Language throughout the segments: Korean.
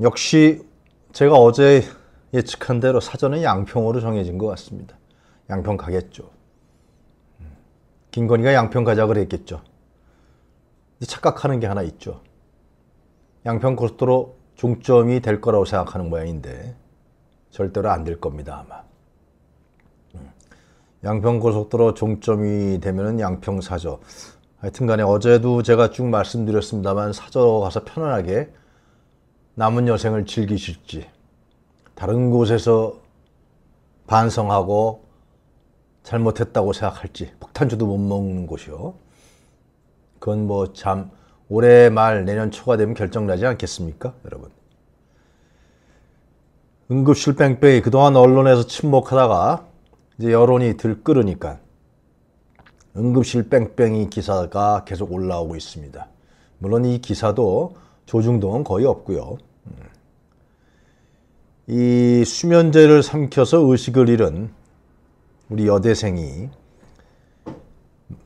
역시 제가 어제 예측한 대로 사전은 양평으로 정해진 것 같습니다. 양평 가겠죠. 김건희가 양평 가자 그랬겠죠. 착각하는 게 하나 있죠. 양평 고속도로 종점이 될 거라고 생각하는 모양인데 절대로 안 될 겁니다. 아마 양평 고속도로 종점이 되면은 양평 사저, 하여튼간에 어제도 제가 쭉 말씀드렸습니다만 사저 가서 편안하게 남은 여생을 즐기실지 다른 곳에서 반성하고 잘못했다고 생각할지, 폭탄주도 못 먹는 곳이요. 그건 뭐 참 올해 말 내년 초가 되면 결정나지 않겠습니까, 여러분? 응급실 뺑뺑이 그동안 언론에서 침묵하다가 이제 여론이 들끓으니까 응급실 뺑뺑이 기사가 계속 올라오고 있습니다. 물론 이 기사도 조중동은 거의 없고요. 이 수면제를 삼켜서 의식을 잃은 우리 여대생이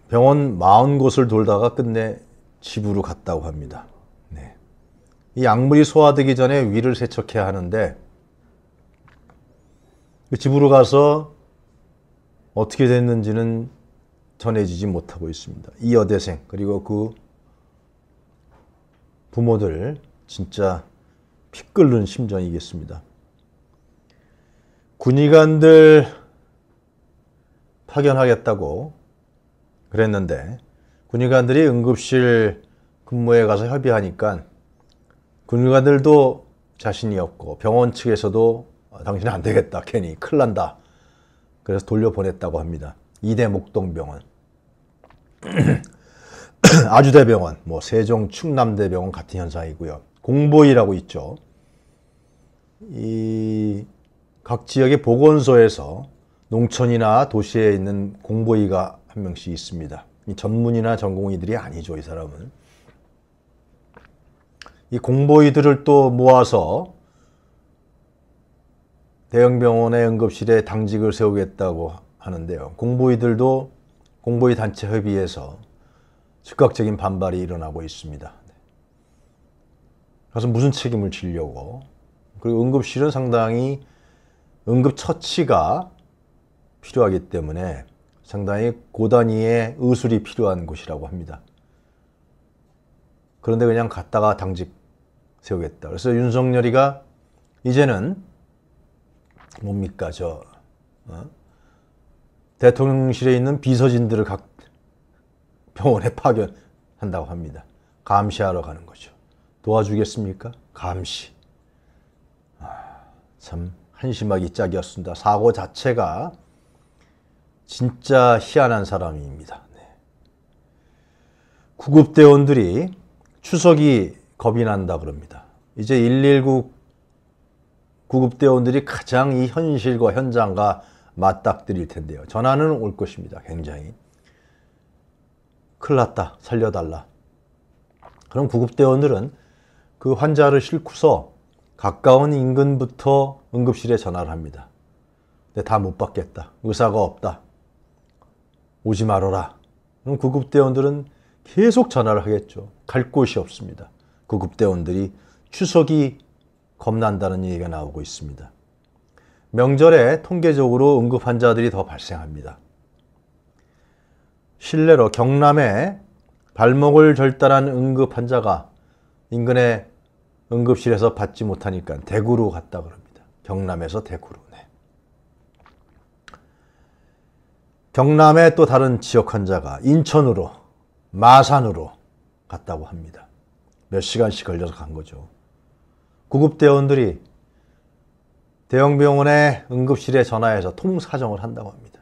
병원 40곳을 돌다가 끝내 집으로 갔다고 합니다. 네. 이 약물이 소화되기 전에 위를 세척해야 하는데 집으로 가서 어떻게 됐는지는 전해지지 못하고 있습니다. 이 여대생 그리고 그 부모들 진짜 피 끓는 심정이겠습니다. 군의관들 파견하겠다고 그랬는데 군의관들이 응급실 근무에 가서 협의하니까 군의관들도 자신이 없고 병원 측에서도 당신은 안 되겠다, 괜히 큰일 난다, 그래서 돌려보냈다고 합니다. 이대목동병원, 아주대병원, 뭐 세종충남대병원 같은 현상이고요. 공보이라고 있죠. 이 각 지역의 보건소에서 농촌이나 도시에 있는 공보이가 한 명씩 있습니다. 이 전문이나 전공의들이 아니죠, 이 사람은. 이 공보이들을 또 모아서 대형병원의 응급실에 당직을 세우겠다고 하는데요. 공보이들도 공보이 단체 협의에서 즉각적인 반발이 일어나고 있습니다. 그래서 무슨 책임을 지려고. 그리고 응급실은 상당히 응급처치가 필요하기 때문에 상당히 고단위의 의술이 필요한 곳이라고 합니다. 그런데 그냥 갔다가 당직 세우겠다. 그래서 윤석열이가 이제는 뭡니까, 대통령실에 있는 비서진들을 각 병원에 파견한다고 합니다. 감시하러 가는 거죠. 도와주겠습니까? 감시. 참 한심하기 짝이었습니다. 사고 자체가 진짜 희한한 사람입니다. 네. 구급대원들이 추석이 겁이 난다 그럽니다. 이제 119 구급대원들이 가장 이 현실과 현장과 맞닥뜨릴 텐데요. 전화는 올 것입니다. 굉장히. 큰일 났다, 살려달라. 그럼 구급대원들은 그 환자를 싣고서 가까운 인근부터 응급실에 전화를 합니다. 근데 다 못 받겠다, 의사가 없다, 오지 말아라. 그럼 구급대원들은 계속 전화를 하겠죠. 갈 곳이 없습니다. 구급대원들이 추석이 겁난다는 얘기가 나오고 있습니다. 명절에 통계적으로 응급 환자들이 더 발생합니다. 실례로 경남에 발목을 절단한 응급 환자가 인근의 응급실에서 받지 못하니까 대구로 갔다 그럽니다. 경남에서 대구로. 네. 경남의 또 다른 지역 환자가 인천으로, 마산으로 갔다고 합니다. 몇 시간씩 걸려서 간 거죠. 구급대원들이 대형병원의 응급실에 전화해서 통사정을 한다고 합니다.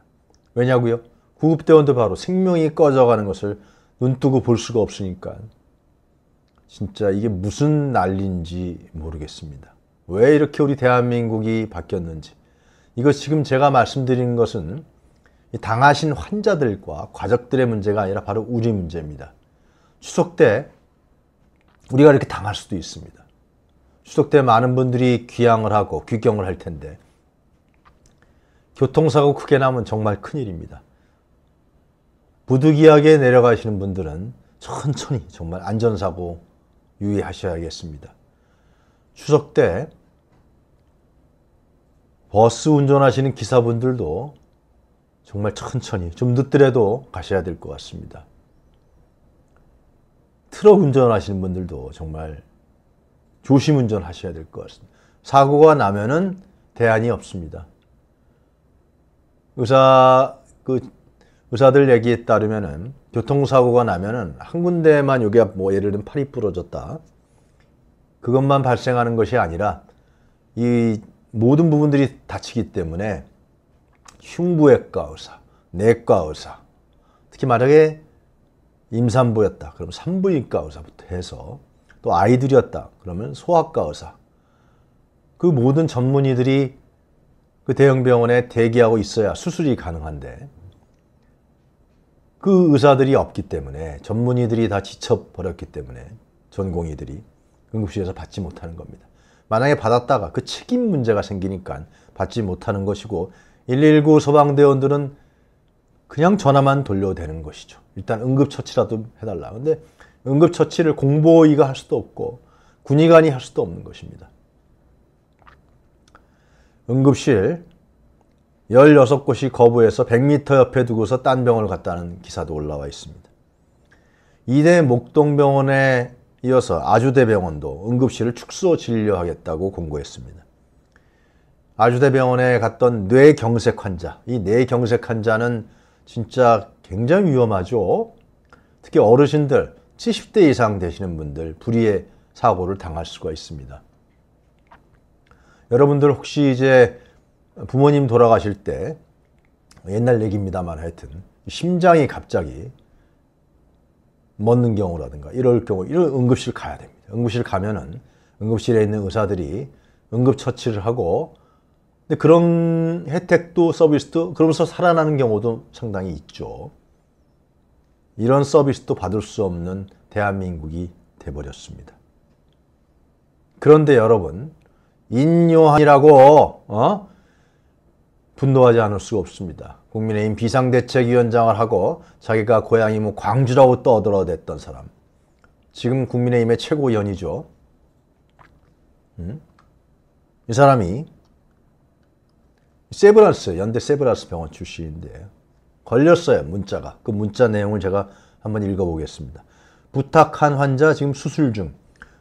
왜냐고요? 구급대원도 바로 생명이 꺼져가는 것을 눈뜨고 볼 수가 없으니까 진짜 이게 무슨 난리인지 모르겠습니다. 왜 이렇게 우리 대한민국이 바뀌었는지. 이거 지금 제가 말씀드린 것은 당하신 환자들과 가족들의 문제가 아니라 바로 우리 문제입니다. 추석 때 우리가 이렇게 당할 수도 있습니다. 추석 때 많은 분들이 귀향을 하고 귀경을 할 텐데 교통사고 크게 나면 정말 큰일입니다. 부득이하게 내려가시는 분들은 천천히 정말 안전사고 유의하셔야겠습니다. 추석 때 버스 운전하시는 기사분들도 정말 천천히, 좀 늦더라도 가셔야 될 것 같습니다. 트럭 운전하시는 분들도 정말 조심 운전하셔야 될 것 같습니다. 사고가 나면은 대안이 없습니다. 의사들 얘기에 따르면은 교통사고가 나면은 한 군데만 여기가 뭐 예를 들면 팔이 부러졌다, 그것만 발생하는 것이 아니라 이 모든 부분들이 다치기 때문에 흉부외과 의사, 내과 의사, 특히 만약에 임산부였다 그러면 산부인과 의사부터 해서, 또 아이들이었다 그러면 소아과 의사, 그 모든 전문의들이 그 대형병원에 대기하고 있어야 수술이 가능한데 그 의사들이 없기 때문에, 전문의들이 다 지쳐버렸기 때문에 전공의들이 응급실에서 받지 못하는 겁니다. 만약에 받았다가 그 책임 문제가 생기니까 받지 못하는 것이고, 119 소방대원들은 그냥 전화만 돌려대는 것이죠. 일단 응급처치라도 해달라. 근데 응급처치를 공보의가 할 수도 없고 군의관이 할 수도 없는 것입니다. 응급실 16곳이 거부해서 100m 옆에 두고서 딴 병원을 갔다는 기사도 올라와 있습니다. 이대목동병원에 이어서 아주대병원도 응급실을 축소 진료하겠다고 공고했습니다. 아주대병원에 갔던 뇌경색 환자, 이 뇌경색 환자는 진짜 굉장히 위험하죠. 특히 어르신들, 70대 이상 되시는 분들, 불의의 사고를 당할 수가 있습니다. 여러분들 혹시 이제 부모님 돌아가실 때, 옛날 얘기입니다만 하여튼 심장이 갑자기 멎는 경우라든가 이럴 경우, 이런 응급실 가야 됩니다. 응급실 가면은 응급실에 있는 의사들이 응급처치를 하고, 근데 그런 혜택도 서비스도 그러면서 살아나는 경우도 상당히 있죠. 이런 서비스도 받을 수 없는 대한민국이 돼버렸습니다. 그런데 여러분, 인요한이라고 분노하지 않을 수가 없습니다. 국민의힘 비상대책위원장을 하고 자기가 고향이 뭐 광주라고 떠들어댔던 사람, 지금 국민의힘의 최고위원이죠. 이 사람이 세브란스, 연대 세브란스 병원 출신인데 걸렸어요, 문자가. 그 문자 내용을 제가 한번 읽어보겠습니다. 부탁한 환자 지금 수술 중,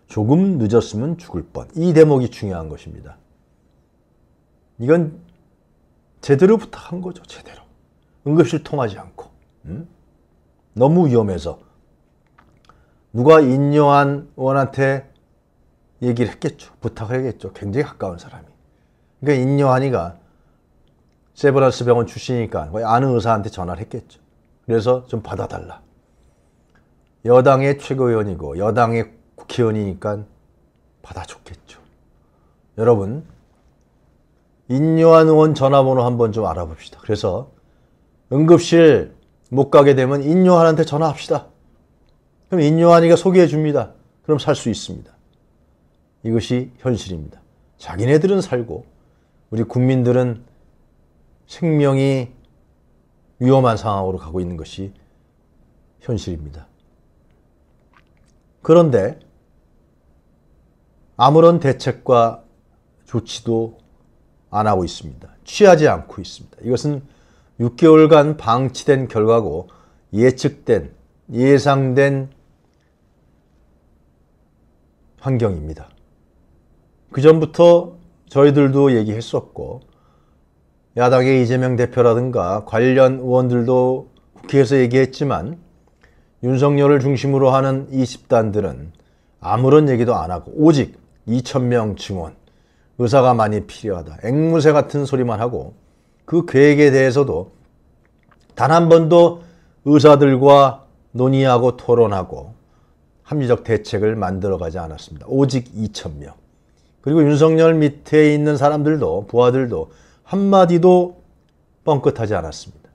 조금 늦었으면 죽을 뻔. 이 대목이 중요한 것입니다. 이건 제대로 부탁한 거죠. 제대로 응급실 통하지 않고 너무 위험해서 누가 인요한 의원한테 얘기를 했겠죠. 부탁을 했겠죠. 굉장히 가까운 사람이. 그러니까 인요한이가 세브란스 병원 출신이니까 거의 아는 의사한테 전화를 했겠죠. 그래서 좀 받아달라. 여당의 최고위원이고 여당의 국회의원이니까 받아줬겠죠. 여러분, 인요한 의원 전화번호 한번 좀 알아봅시다. 그래서 응급실 못 가게 되면 인요한한테 전화합시다. 그럼 인요한이가 소개해 줍니다. 그럼 살 수 있습니다. 이것이 현실입니다. 자기네들은 살고 우리 국민들은 생명이 위험한 상황으로 가고 있는 것이 현실입니다. 그런데 아무런 대책과 조치도 안 하고 있습니다. 취하지 않고 있습니다. 이것은 6개월간 방치된 결과고 예측된, 예상된 환경입니다. 그전부터 저희들도 얘기했었고 야당의 이재명 대표라든가 관련 의원들도 국회에서 얘기했지만 윤석열을 중심으로 하는 이 집단들은 아무런 얘기도 안 하고 오직 2,000명 증원, 의사가 많이 필요하다, 앵무새 같은 소리만 하고 그 계획에 대해서도 단 한 번도 의사들과 논의하고 토론하고 합리적 대책을 만들어가지 않았습니다. 오직 2,000명. 그리고 윤석열 밑에 있는 사람들도, 부하들도 한마디도 뻥끗하지 않았습니다.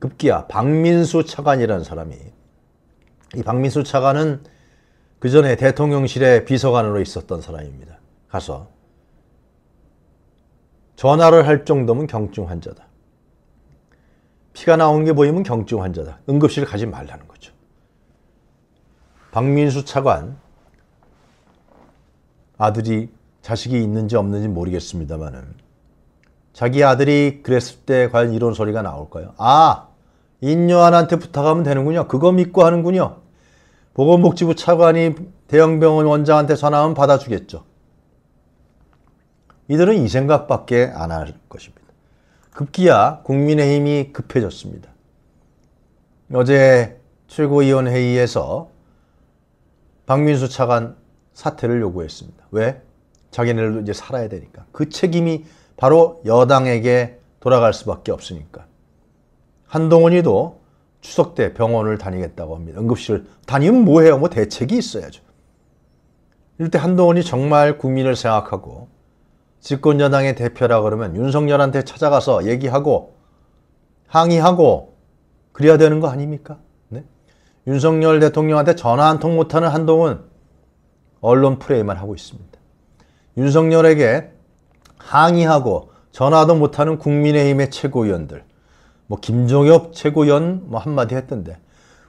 급기야 박민수 차관이라는 사람이, 이 박민수 차관은 그 전에 대통령실의 비서관으로 있었던 사람입니다. 가서 전화를 할 정도면 경증 환자다, 피가 나오는 게 보이면 경증 환자다, 응급실 가지 말라는 거죠. 박민수 차관 아들이 자식이 있는지 없는지 모르겠습니다만은 자기 아들이 그랬을 때 과연 이런 소리가 나올까요? 아! 인요한한테 부탁하면 되는군요. 그거 믿고 하는군요. 보건복지부 차관이 대형병원 원장한테 전화하면 받아주겠죠. 이들은 이 생각밖에 안 할 것입니다. 급기야 국민의힘이 급해졌습니다. 어제 최고위원회의에서 박민수 차관 사퇴를 요구했습니다. 왜? 자기네들도 이제 살아야 되니까. 그 책임이 바로 여당에게 돌아갈 수밖에 없으니까. 한동훈이도 추석 때 병원을 다니겠다고 합니다. 응급실 다니면 뭐해요? 뭐 대책이 있어야죠. 이럴 때 한동훈이 정말 국민을 생각하고 집권여당의 대표라 그러면 윤석열한테 찾아가서 얘기하고 항의하고 그래야 되는 거 아닙니까? 네? 윤석열 대통령한테 전화 한 통 못하는 한동훈 언론 프레임만 하고 있습니다. 윤석열에게 항의하고 전화도 못하는 국민의힘의 최고위원들, 뭐 김종엽 최고위원 뭐 한마디 했던데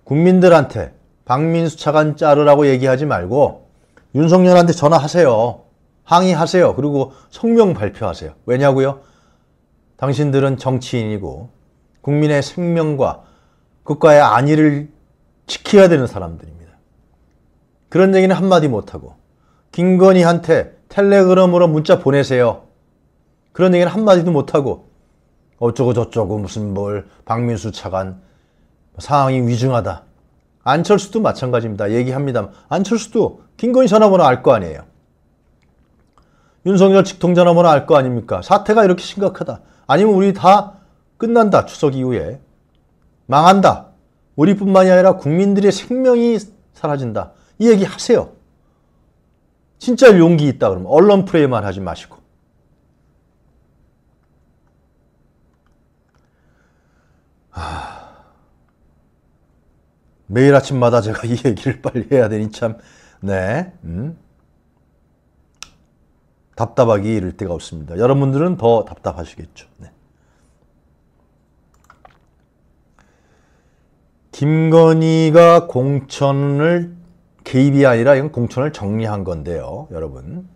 국민들한테 박민수 차관 자르라고 얘기하지 말고 윤석열한테 전화하세요. 항의하세요. 그리고 성명 발표하세요. 왜냐고요? 당신들은 정치인이고 국민의 생명과 국가의 안위를 지켜야 되는 사람들입니다. 그런 얘기는 한마디 못하고 김건희한테 텔레그램으로 문자 보내세요. 그런 얘기는 한마디도 못하고 어쩌고 저쩌고 무슨 뭘 박민수 차관 상황이 위중하다. 안철수도 마찬가지입니다. 얘기합니다만 안철수도 김건희 전화번호 알 거 아니에요. 윤석열 직통 전화번호 알 거 아닙니까? 사태가 이렇게 심각하다. 아니면 우리 다 끝난다. 추석 이후에. 망한다. 우리뿐만이 아니라 국민들의 생명이 사라진다. 이 얘기 하세요. 진짜 용기 있다 그러면 언론 프레임만 하지 마시고. 매일 아침마다 제가 이 얘기를 빨리 해야 되니 참, 네, 답답하기 이를 데가 없습니다. 여러분들은 더 답답하시겠죠. 네. 김건희가 공천을 개입이 아니라 이건 공천을 정리한 건데요. 여러분,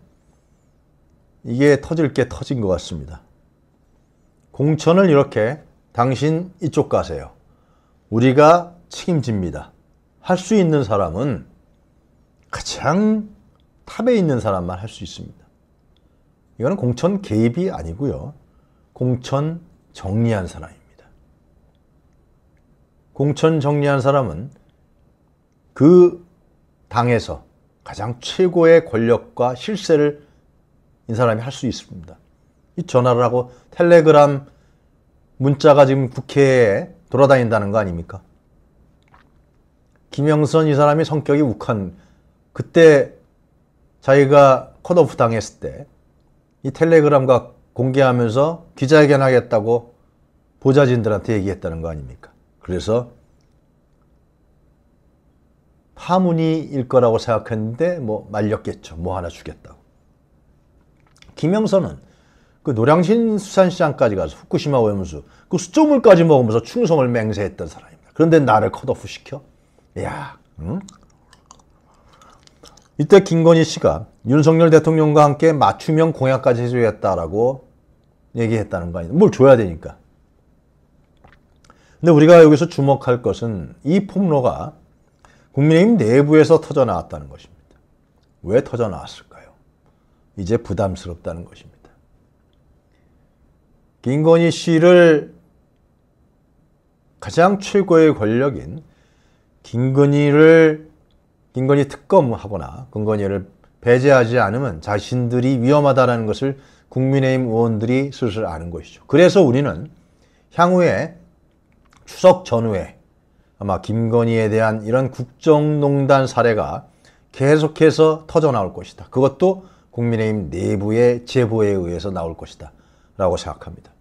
이게 터질 게 터진 것 같습니다. 공천을 이렇게 당신 이쪽 가세요. 우리가 책임집니다. 할 수 있는 사람은 가장 탑에 있는 사람만 할 수 있습니다. 이거는 공천 개입이 아니고요. 공천 정리한 사람입니다. 공천 정리한 사람은 그 당에서 가장 최고의 권력과 실세를 이 사람이 할 수 있습니다. 이 전화를 하고 텔레그램 문자가 지금 국회에 돌아다닌다는 거 아닙니까? 김영선 이 사람이 성격이 욱한 그때 자기가 컷오프 당했을 때 이 텔레그램과 공개하면서 기자회견 하겠다고 보좌진들한테 얘기했다는 거 아닙니까? 그래서 파문이일 거라고 생각했는데 뭐 말렸겠죠. 뭐 하나 주겠다고. 김영선은 그 노량진 수산시장까지 가서 후쿠시마 오염수 그 수조물까지 먹으면서 충성을 맹세했던 사람입니다. 그런데 나를 컷오프 시켜? 야, 응? 이때 김건희 씨가 윤석열 대통령과 함께 맞춤형 공약까지 해줘야겠다라고 얘기했다는 거 아니에요. 뭘 줘야 되니까. 근데 우리가 여기서 주목할 것은 이 폭로가 국민의힘 내부에서 터져나왔다는 것입니다. 왜 터져나왔을까요? 이제 부담스럽다는 것입니다. 김건희 씨를 가장 최고의 권력인 김건희 특검하거나 김건희를 배제하지 않으면 자신들이 위험하다는 것을 국민의힘 의원들이 슬슬 아는 것이죠. 그래서 우리는 향후에 추석 전후에 아마 김건희에 대한 이런 국정농단 사례가 계속해서 터져나올 것이다. 그것도 국민의힘 내부의 제보에 의해서 나올 것이다 라고 생각합니다.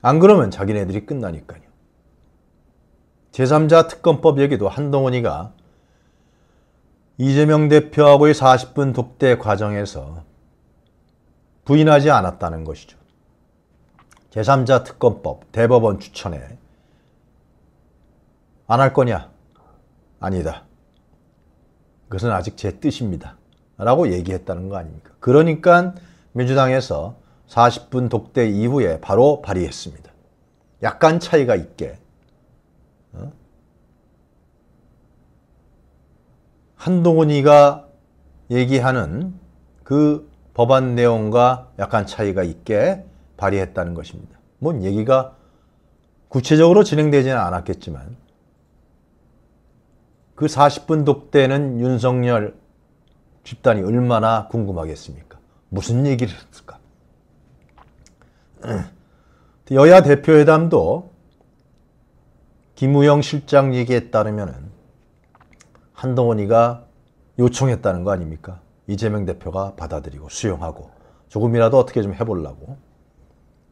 안 그러면 자기네들이 끝나니까요. 제3자 특검법 얘기도 한동훈이가 이재명 대표하고의 40분 독대 과정에서 부인하지 않았다는 것이죠. 제3자 특검법 대법원 추천에 안 할 거냐? 아니다. 그것은 아직 제 뜻입니다. 라고 얘기했다는 거 아닙니까? 그러니까 민주당에서 40분 독대 이후에 바로 발의했습니다. 약간 차이가 있게. 한동훈이가 얘기하는 그 법안 내용과 약간 차이가 있게 발의했다는 것입니다. 뭔 얘기가 구체적으로 진행되지는 않았겠지만 그 40분 독대는 윤석열 집단이 얼마나 궁금하겠습니까? 무슨 얘기를 했을까? 여야 대표회담도 김우영 실장 얘기에 따르면 한동훈이가 요청했다는 거 아닙니까? 이재명 대표가 받아들이고 수용하고 조금이라도 어떻게 좀 해보려고.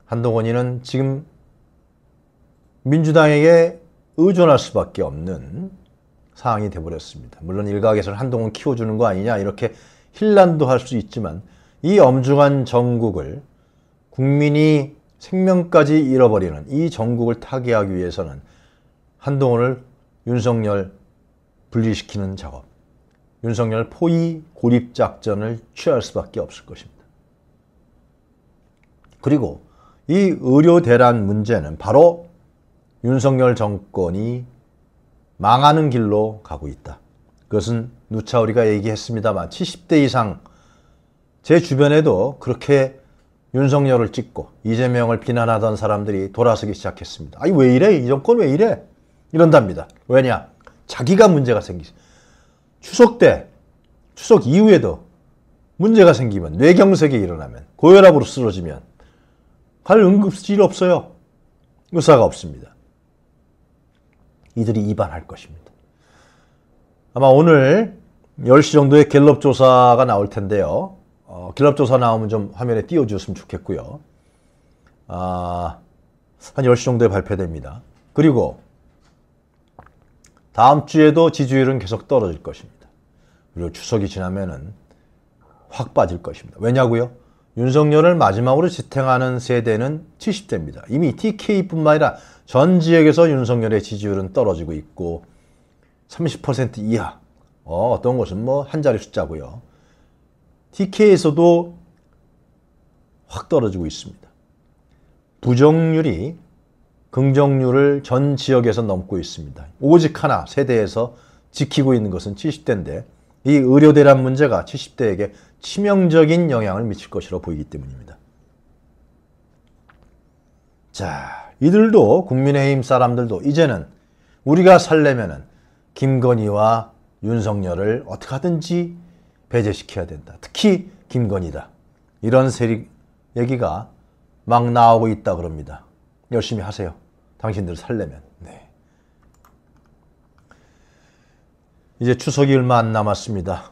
한동훈이는 지금 민주당에게 의존할 수밖에 없는 상황이 돼버렸습니다. 물론 일각에서는 한동훈 키워주는 거 아니냐 이렇게 힐난도 할 수 있지만 이 엄중한 정국을 국민이 생명까지 잃어버리는 이 정국을 타개하기 위해서는 한동훈을 윤석열 분리시키는 작업, 윤석열 포위 고립작전을 취할 수밖에 없을 것입니다. 그리고 이 의료 대란 문제는 바로 윤석열 정권이 망하는 길로 가고 있다. 그것은 누차 우리가 얘기했습니다만 70대 이상 제 주변에도 그렇게 윤석열을 찍고 이재명을 비난하던 사람들이 돌아서기 시작했습니다. 아니 왜 이래? 이 정권 왜 이래? 이런답니다. 왜냐? 자기가 문제가 생기죠. 추석 때, 추석 이후에도 문제가 생기면, 뇌경색이 일어나면, 고혈압으로 쓰러지면 갈 응급실 없어요. 의사가 없습니다. 이들이 이반할 것입니다. 아마 오늘 10시 정도에 갤럽 조사가 나올 텐데요. 갤럽 조사 나오면 좀 화면에 띄워주셨으면 좋겠고요. 한 10시 정도에 발표됩니다. 그리고 다음 주에도 지지율은 계속 떨어질 것입니다. 그리고 추석이 지나면은 확 빠질 것입니다. 왜냐고요? 윤석열을 마지막으로 지탱하는 세대는 70대입니다. 이미 TK뿐만 아니라 전 지역에서 윤석열의 지지율은 떨어지고 있고 30% 이하, 어떤 곳은 뭐 한 자리 숫자고요. TK에서도 확 떨어지고 있습니다. 부정률이 긍정률을 전 지역에서 넘고 있습니다. 오직 하나 세대에서 지키고 있는 것은 70대인데 이 의료대란 문제가 70대에게 치명적인 영향을 미칠 것으로 보이기 때문입니다. 자, 이들도 국민의힘 사람들도 이제는 우리가 살려면은 김건희와 윤석열을 어떻게 하든지 배제시켜야 된다. 특히 김건희다. 이런 얘기가 막 나오고 있다 그럽니다. 열심히 하세요. 당신들 살려면. 네. 이제 추석이 얼마 안 남았습니다.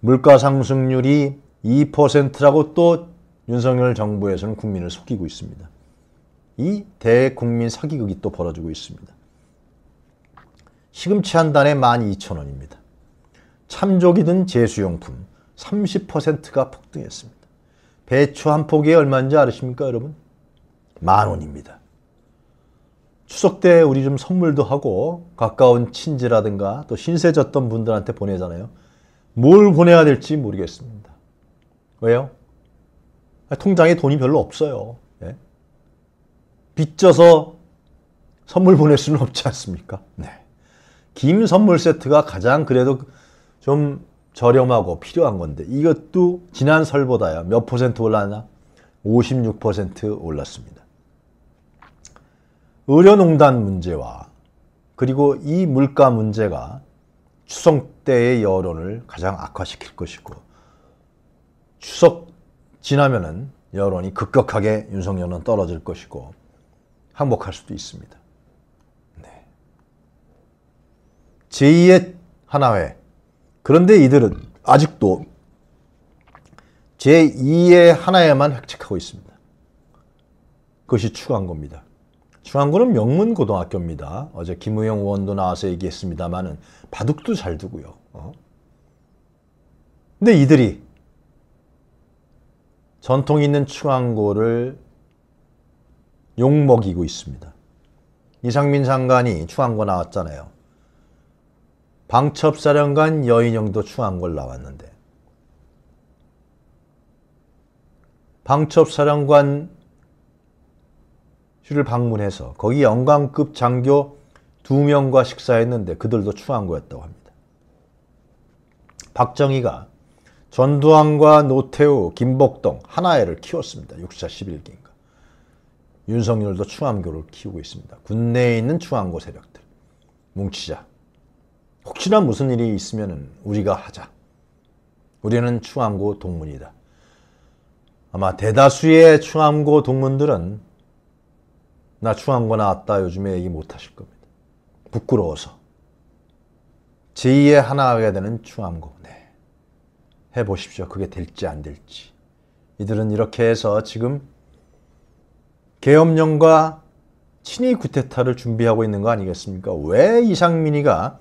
물가 상승률이 2%라고 또 윤석열 정부에서는 국민을 속이고 있습니다. 이 대국민 사기극이 또 벌어지고 있습니다. 시금치 한 단에 12,000원입니다. 참조기 등 제수용품 30%가 폭등했습니다. 배추 한 포기에 얼마인지 아십니까, 여러분? 10,000원입니다. 추석 때 우리 좀 선물도 하고 가까운 친지라든가 또 신세 졌던 분들한테 보내잖아요. 뭘 보내야 될지 모르겠습니다. 왜요? 통장에 돈이 별로 없어요. 네? 빚져서 선물 보낼 수는 없지 않습니까? 네. 김 선물 세트가 가장 그래도 좀 저렴하고 필요한 건데 이것도 지난 설보다야 몇 퍼센트 올랐나? 56% 올랐습니다. 의료농단 문제와 그리고 이 물가 문제가 추석 때의 여론을 가장 악화시킬 것이고 추석 지나면은 여론이 급격하게 윤석열은 떨어질 것이고 항복할 수도 있습니다. 네. 제2의 하나회. 그런데 이들은 아직도 제2의 하나회만 획책하고 있습니다. 그것이 추가한 겁니다. 중앙고는 명문고등학교입니다. 어제 김우영 의원도 나와서 얘기했습니다만은 바둑도 잘 두고요. 근데 이들이 전통 있는 중앙고를 욕먹이고 있습니다. 이상민 장관이 중앙고 나왔잖아요. 방첩사령관 여인영도 중앙고를 나왔는데 방첩사령관실을 방문해서 거기 영광급 장교 2명과 식사했는데 그들도 충안고였다고 합니다. 박정희가 전두환과 노태우, 김복동, 하나회를 키웠습니다. 육사 11기인가. 윤석열도 충암교를 키우고 있습니다. 군내에 있는 충암고 세력들. 뭉치자. 혹시나 무슨 일이 있으면 우리가 하자. 우리는 충암고 동문이다. 아마 대다수의 충암고 동문들은 나 충암고 나왔다 요즘에 얘기 못하실 겁니다. 부끄러워서. 제2의 하나회가 되는 충암고. 네. 해보십시오. 그게 될지 안 될지. 이들은 이렇게 해서 지금 계엄령과 친위 쿠데타를 준비하고 있는 거 아니겠습니까? 왜 이상민이가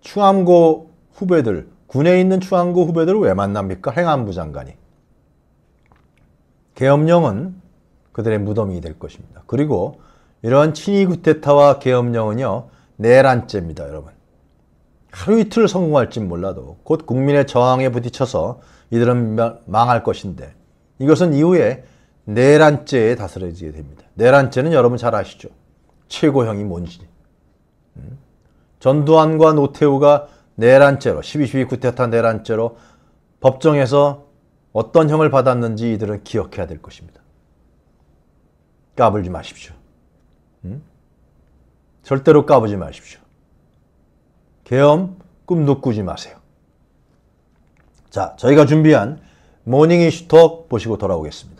충암고 후배들, 군에 있는 충암고 후배들을 왜 만납니까? 행안부 장관이. 계엄령은 그들의 무덤이 될 것입니다. 그리고 이런 친위 쿠데타와 계엄령은요, 내란죄입니다, 여러분. 하루 이틀 성공할진 몰라도 곧 국민의 저항에 부딪혀서 이들은 망할 것인데 이것은 이후에 내란죄에 다스려지게 됩니다. 내란죄는 여러분 잘 아시죠? 최고형이 뭔지. 전두환과 노태우가 내란죄로 12.12 쿠데타 내란죄로 법정에서 어떤 형을 받았는지 이들은 기억해야 될 것입니다. 까불지 마십시오. 절대로 까불지 마십시오. 계엄 꿈도 꾸지 마세요. 자, 저희가 준비한 모닝 이슈톡 보시고 돌아오겠습니다.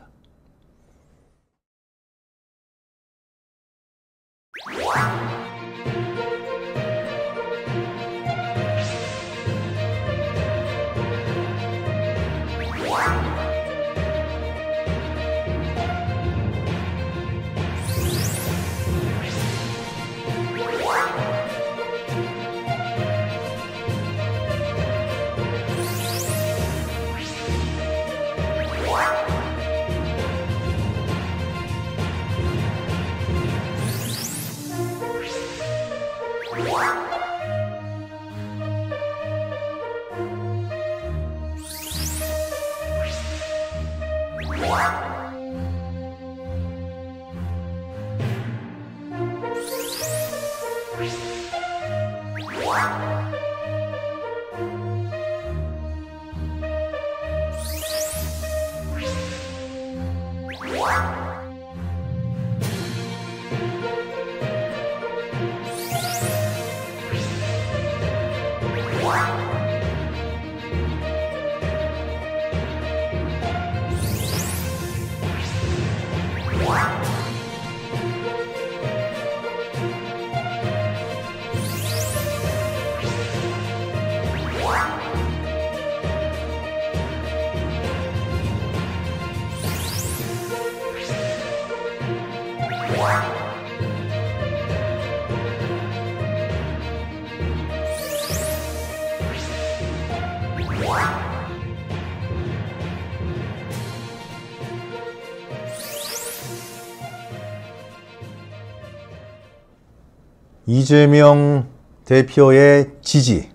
이재명 대표의 지지,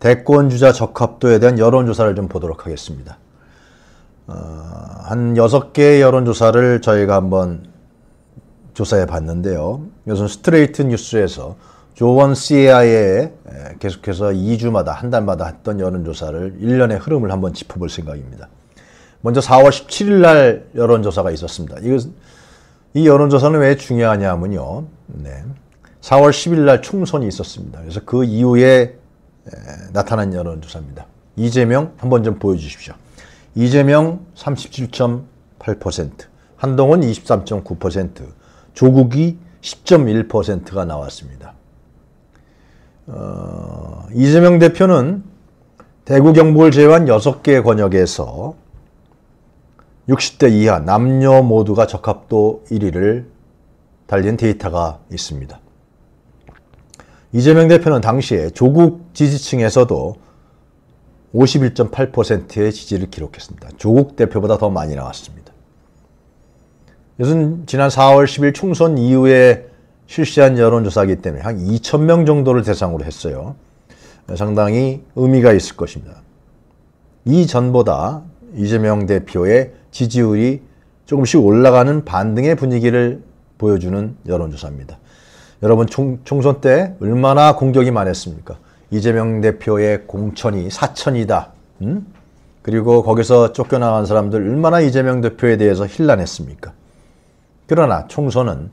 대권주자 적합도에 대한 여론조사를 좀 보도록 하겠습니다. 한 6개의 여론조사를 저희가 한번 조사해 봤는데요. 이것은 스트레이트 뉴스에서 조원 CIA에 계속해서 2주마다 한 달마다 했던 여론조사를 일련의 흐름을 한번 짚어볼 생각입니다. 먼저 4월 17일 날 여론조사가 있었습니다. 이 여론조사는 왜 중요하냐 하면요. 4월 10일 날 총선이 있었습니다. 그래서 그 이후에 나타난 여론조사입니다. 이재명 한번 좀 보여주십시오. 이재명 37.8%, 한동훈 23.9%, 조국이 10.1%가 나왔습니다. 이재명 대표는 대구 경북을 제외한 6개 권역에서 60대 이하 남녀 모두가 적합도 1위를 달린 데이터가 있습니다. 이재명 대표는 당시에 조국 지지층에서도 51.8%의 지지를 기록했습니다. 조국 대표보다 더 많이 나왔습니다. 이것은 지난 4월 10일 총선 이후에 실시한 여론조사이기 때문에 한 2,000명 정도를 대상으로 했어요. 상당히 의미가 있을 것입니다. 이전보다 이재명 대표의 지지율이 조금씩 올라가는 반등의 분위기를 보여주는 여론조사입니다. 여러분, 총선 때 얼마나 공격이 많았습니까? 이재명 대표의 공천이 사천이다. 그리고 거기서 쫓겨나간 사람들 얼마나 이재명 대표에 대해서 힐난했습니까? 그러나 총선은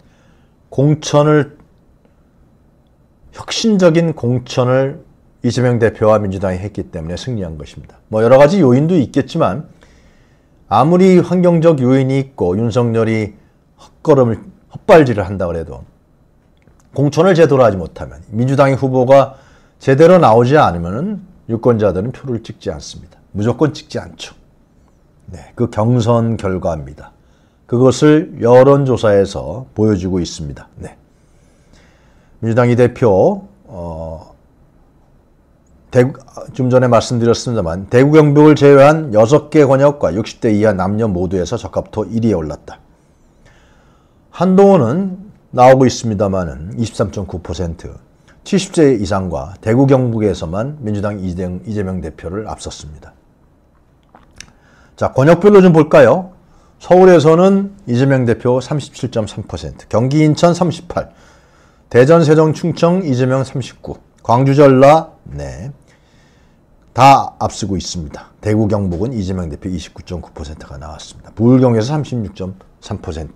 공천을, 혁신적인 공천을 이재명 대표와 민주당이 했기 때문에 승리한 것입니다. 뭐 여러 가지 요인도 있겠지만 아무리 환경적 요인이 있고 윤석열이 헛걸음을, 헛발질을 한다고 해도 공천을 제대로 하지 못하면, 민주당의 후보가 제대로 나오지 않으면 유권자들은 표를 찍지 않습니다. 무조건 찍지 않죠. 네, 그 경선 결과입니다. 그것을 여론조사에서 보여주고 있습니다. 네. 민주당이 대표, 좀 전에 말씀드렸습니다만 대구 경북을 제외한 6개 권역과 60대 이하 남녀 모두에서 적합토 1위에 올랐다. 한동훈은 나오고 있습니다만은 23.9%, 70세 이상과 대구 경북에서만 민주당 이재명 대표를 앞섰습니다. 자, 권역별로 좀 볼까요? 서울에서는 이재명 대표 37.3%, 경기 인천 38%, 대전 세종 충청 이재명 39%, 광주 전라 다 앞서고 있습니다. 대구 경북은 이재명 대표 29.9%가 나왔습니다. 부울경에서 36.3%.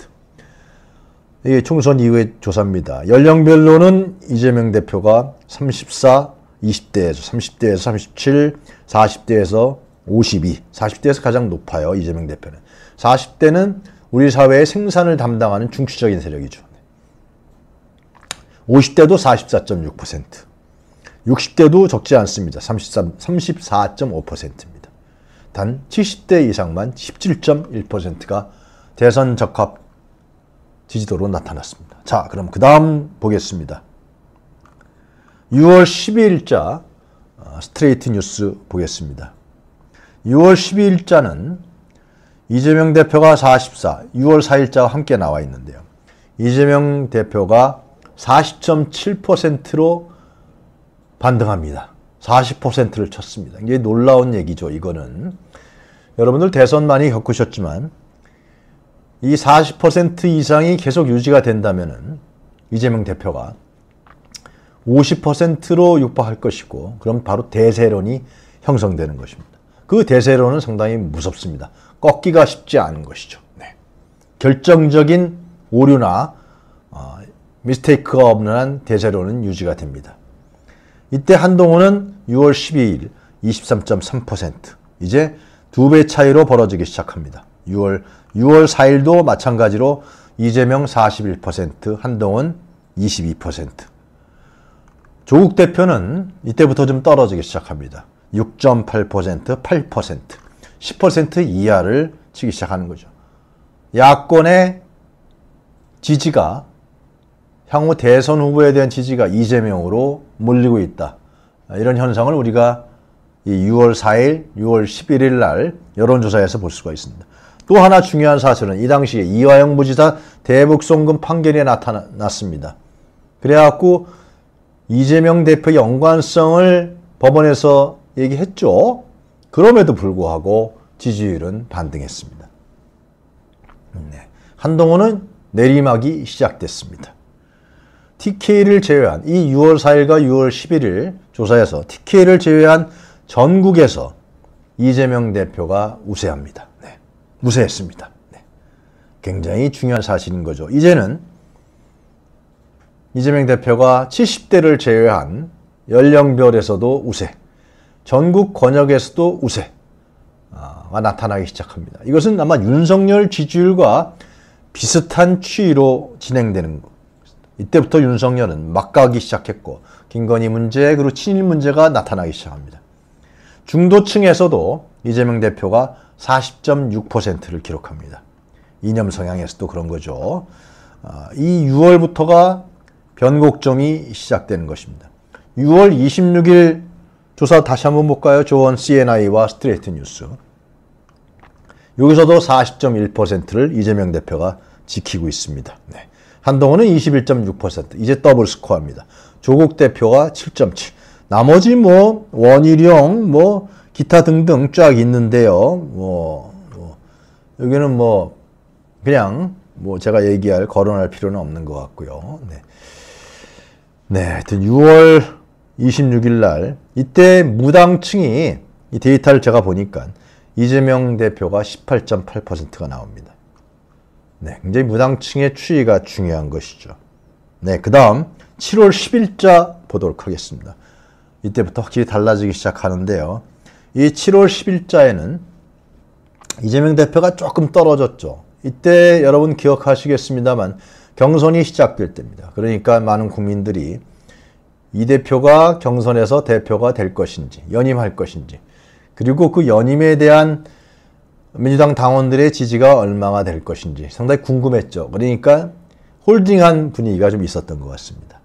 이게 총선 이후의 조사입니다. 연령별로는 이재명 대표가 34, 20대에서 30대에서 37, 40대에서 52, 40대에서 가장 높아요. 이재명 대표는. 40대는 우리 사회의 생산을 담당하는 중추적인 세력이죠. 50대도 44.6%, 60대도 적지 않습니다. 34.5%입니다. 단 70대 이상만 17.1%가 대선 적합 지지도로 나타났습니다. 자, 그럼 그 다음 보겠습니다. 6월 12일자 스트레이트 뉴스 보겠습니다. 6월 12일자는 이재명 대표가 44, 6월 4일자와 함께 나와 있는데요. 이재명 대표가 40.7%로 반등합니다. 40%를 쳤습니다. 이게 놀라운 얘기죠. 이거는 여러분들 대선 많이 겪으셨지만 이 40% 이상이 계속 유지가 된다면은 이재명 대표가 50%로 육박할 것이고, 그럼 바로 대세론이 형성되는 것입니다. 그 대세론은 상당히 무섭습니다. 꺾기가 쉽지 않은 것이죠. 네. 결정적인 오류나 미스테이크가 없는 한 대세론은 유지가 됩니다. 이때 한동훈은 6월 12일 23.3%, 이제 2배 차이로 벌어지기 시작합니다. 6월 4일도 마찬가지로 이재명 41%, 한동훈 22%. 조국 대표는 이때부터 좀 떨어지기 시작합니다. 6.8%, 8%, 10% 이하를 치기 시작하는 거죠. 야권의 지지가, 향후 대선 후보에 대한 지지가 이재명으로 몰리고 있다. 이런 현상을 우리가 이 6월 4일, 6월 11일 날 여론조사에서 볼 수가 있습니다. 또 하나 중요한 사실은 이 당시에 이화영 부지사 대북송금 판결이 나타났습니다. 그래갖고 이재명 대표의 연관성을 법원에서 얘기했죠. 그럼에도 불구하고 지지율은 반등했습니다. 네. 한동훈은 내리막이 시작됐습니다. TK를 제외한 이 6월 4일과 6월 11일 조사에서 TK를 제외한 전국에서 이재명 대표가 우세합니다. 네, 우세했습니다. 네, 굉장히 중요한 사실인 거죠. 이제는 이재명 대표가 70대를 제외한 연령별에서도 우세, 전국 권역에서도 우세가 나타나기 시작합니다. 이것은 아마 윤석열 지지율과 비슷한 추이로 진행되는 것. 이때부터 윤석열은 막 가기 시작했고 김건희 문제, 그리고 친일 문제가 나타나기 시작합니다. 중도층에서도 이재명 대표가 40.6%를 기록합니다. 이념 성향에서도 그런 거죠. 이 6월부터가 변곡점이 시작되는 것입니다. 6월 26일 조사 다시 한번 볼까요? 조원 CNI와 스트레이트 뉴스. 여기서도 40.1%를 이재명 대표가 지키고 있습니다. 네. 한동훈은 21.6%, 이제 더블 스코어입니다. 조국 대표가 7.7, 나머지 뭐 원희룡 뭐 기타 등등 쫙 있는데요. 여기는 뭐 그냥 뭐 제가 얘기할, 거론할 필요는 없는 것 같고요. 네. 네, 하여튼 6월 26일 날 이때 무당층이 이 데이터를 제가 보니까 이재명 대표가 18.8%가 나옵니다. 네, 굉장히 무당층의 추이가 중요한 것이죠. 네, 그 다음 7월 10일자 보도록 하겠습니다. 이때부터 확실히 달라지기 시작하는데요. 이 7월 10일자에는 이재명 대표가 조금 떨어졌죠. 이때 여러분 기억하시겠습니다만 경선이 시작될 때입니다. 그러니까 많은 국민들이 이 대표가 경선에서 대표가 될 것인지, 연임할 것인지, 그리고 그 연임에 대한 민주당 당원들의 지지가 얼마나 될 것인지 상당히 궁금했죠. 그러니까 홀딩한 분위기가 좀 있었던 것 같습니다.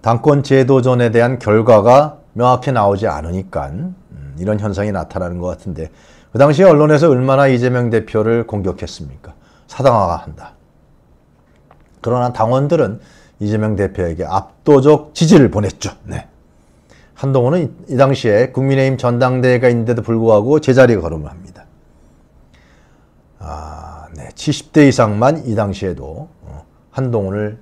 당권 재도전에 대한 결과가 명확히 나오지 않으니까 이런 현상이 나타나는 것 같은데, 그 당시에 언론에서 얼마나 이재명 대표를 공격했습니까? 사당화한다. 그러나 당원들은 이재명 대표에게 압도적 지지를 보냈죠. 네. 한동훈은 이 당시에 국민의힘 전당대회가 있는데도 불구하고 제자리 걸음을 합니다. 아, 네. 70대 이상만 이 당시에도 한동훈을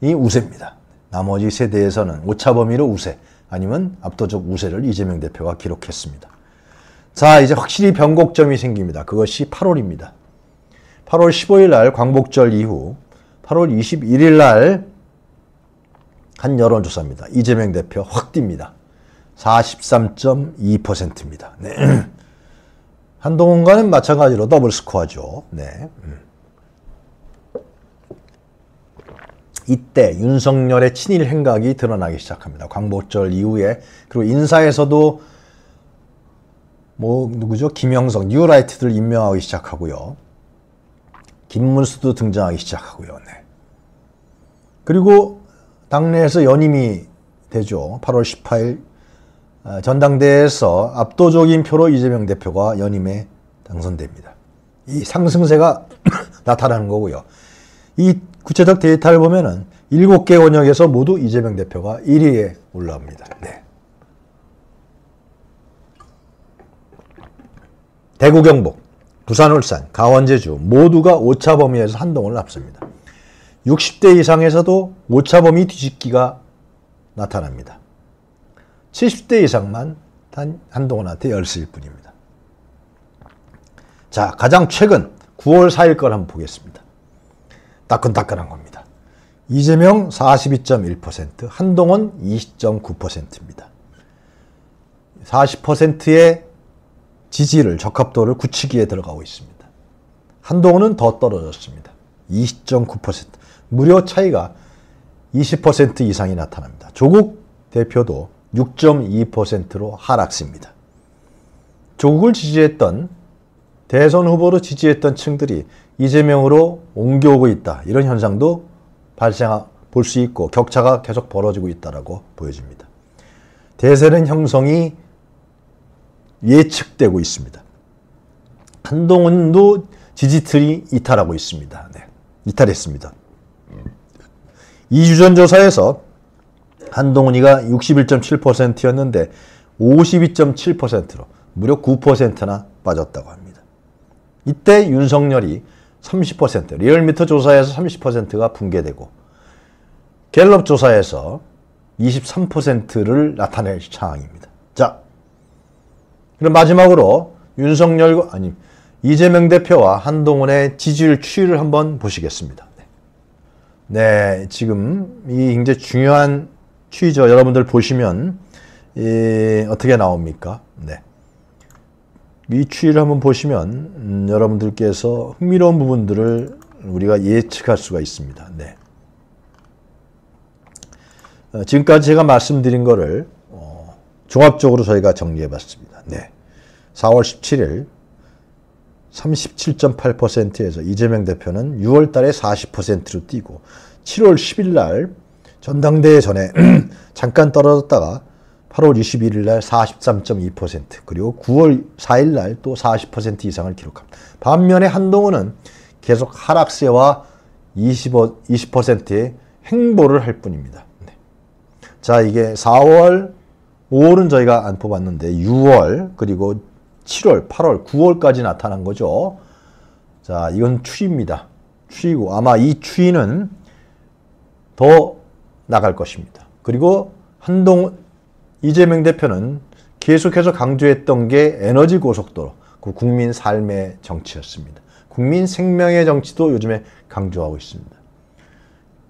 이 우세입니다. 나머지 세대에서는 오차 범위로 우세, 아니면 압도적 우세를 이재명 대표가 기록했습니다. 자, 이제 확실히 변곡점이 생깁니다. 그것이 8월입니다. 8월 15일 날 광복절 이후 8월 21일 날 한 여론조사입니다. 이재명 대표 확 띕니다. 43.2%입니다. 네. 한동훈과는 마찬가지로 더블 스코어죠. 네. 이때 윤석열의 친일 행각이 드러나기 시작합니다. 광복절 이후에. 그리고 인사에서도 뭐 누구죠? 김영석, 뉴라이트들 임명하기 시작하고요. 김문수도 등장하기 시작하고요. 네. 그리고 당내에서 연임이 되죠. 8월 18일 전당대회에서 압도적인 표로 이재명 대표가 연임에 당선됩니다. 이 상승세가 나타나는 거고요. 이 구체적 데이터를 보면은 7개 원역에서 모두 이재명 대표가 1위에 올라옵니다. 네. 대구, 경북, 부산, 울산, 강원, 제주 모두가 오차 범위에서 한동훈을 앞섭니다. 60대 이상에서도 오차 범위 뒤집기가 나타납니다. 70대 이상만 한동훈한테 열세일 뿐입니다. 자, 가장 최근 9월 4일 걸 한번 보겠습니다. 따끈따끈한 겁니다. 이재명 42.1%, 한동훈 20.9%입니다. 40%의 지지를, 적합도를 굳히기에 들어가고 있습니다. 한동훈은 더 떨어졌습니다. 20.9%, 무려 차이가 20% 이상이 나타납니다. 조국 대표도 6.2%로 하락세입니다. 조국을 지지했던, 대선 후보로 지지했던 층들이 이재명으로 옮겨오고 있다, 이런 현상도 볼 수 있고, 격차가 계속 벌어지고 있다라고 보여집니다. 대세는 형성이 예측되고 있습니다. 한동훈도 지지틀이 이탈하고 있습니다. 네, 이탈했습니다. 2주 전 조사에서 한동훈이가 61.7%였는데 52.7%로 무려 9%나 빠졌다고 합니다. 이때 윤석열이 30%, 리얼미터 조사에서 30%가 붕괴되고 갤럽 조사에서 23%를 나타낼 상황입니다. 자, 그럼 마지막으로 이재명 대표와 한동훈의 지지율 추이를 한번 보시겠습니다. 네, 지금 이 굉장히 중요한 추이죠. 여러분들 보시면 어떻게 나옵니까? 네, 이 추이를 한번 보시면 여러분들께서 흥미로운 부분들을 우리가 예측할 수가 있습니다. 네, 지금까지 제가 말씀드린 거를 종합적으로 저희가 정리해봤습니다. 네, 4월 17일 37.8%에서 이재명 대표는 6월 달에 40%로 뛰고 7월 10일 날 전당대회 전에 잠깐 떨어졌다가 8월 21일 날 43.2%, 그리고 9월 4일 날 또 40% 이상을 기록합니다. 반면에 한동훈은 계속 하락세와 20%의 행보를 할 뿐입니다. 네. 자, 이게 4월, 5월은 저희가 안 뽑았는데 6월, 그리고 7월, 8월, 9월까지 나타난 거죠. 자, 이건 추이입니다. 추이고 아마 이 추이는 더 나갈 것입니다. 그리고 한동훈, 이재명 대표는 계속해서 강조했던 게 에너지 고속도로, 그 국민 삶의 정치였습니다. 국민 생명의 정치도 요즘에 강조하고 있습니다.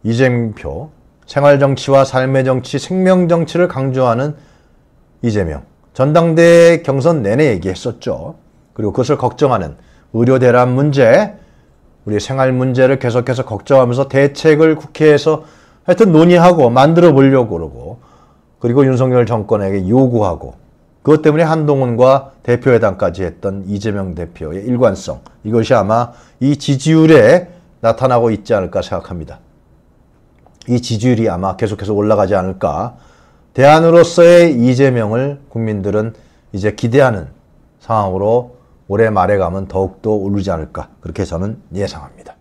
이재명표, 생활정치와 삶의 정치, 생명정치를 강조하는 이재명. 전당대회 경선 내내 얘기했었죠. 그리고 그것을 걱정하는 의료대란 문제, 우리 생활 문제를 계속해서 걱정하면서 대책을 국회에서 하여튼 논의하고 만들어 보려고 그러고, 그리고 윤석열 정권에게 요구하고, 그것 때문에 한동훈과 대표회담까지 했던 이재명 대표의 일관성, 이것이 아마 이 지지율에 나타나고 있지 않을까 생각합니다. 이 지지율이 아마 계속해서 올라가지 않을까. 대안으로서의 이재명을 국민들은 이제 기대하는 상황으로 올해 말에 가면 더욱더 오르지 않을까. 그렇게 저는 예상합니다.